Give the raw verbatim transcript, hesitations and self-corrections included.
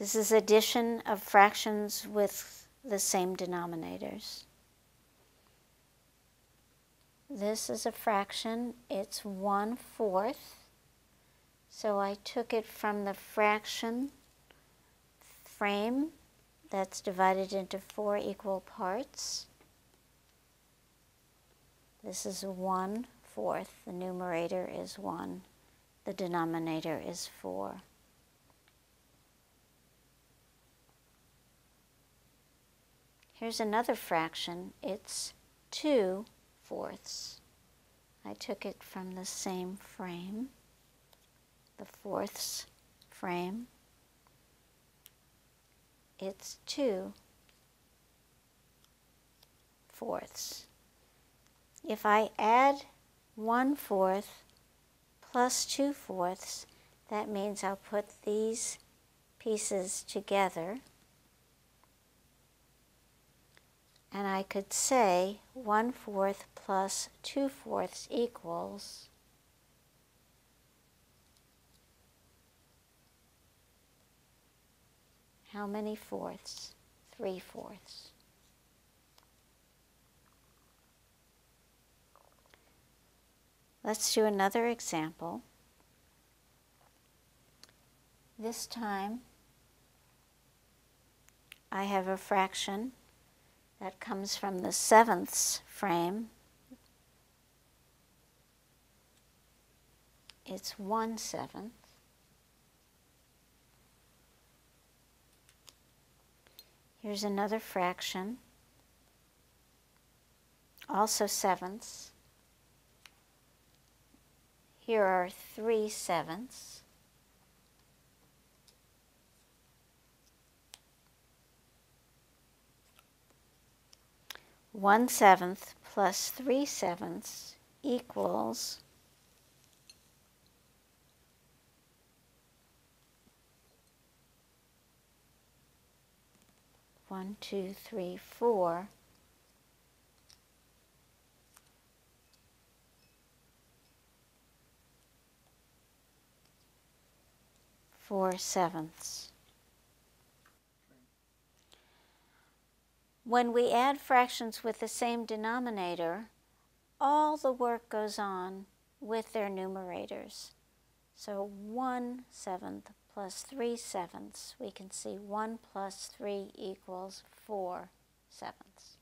This is addition of fractions with the same denominators. This is a fraction, it's one fourth. So I took it from the fraction frame that's divided into four equal parts. This is one fourth, the numerator is one, the denominator is four. Here's another fraction, it's two fourths. I took it from the same frame, the fourths frame. It's two fourths. If I add one fourth plus two fourths, that means I'll put these pieces together. And I could say one fourth plus two fourths equals how many fourths? Three fourths. Let's do another example. This time I have a fraction that comes from the sevenths frame. It's one seventh. Here's another fraction, also sevenths. Here are three sevenths. One seventh plus three sevenths equals one, two, three, four, four sevenths. When we add fractions with the same denominator, all the work goes on with their numerators. So one seventh plus three sevenths, we can see one plus three equals four sevenths.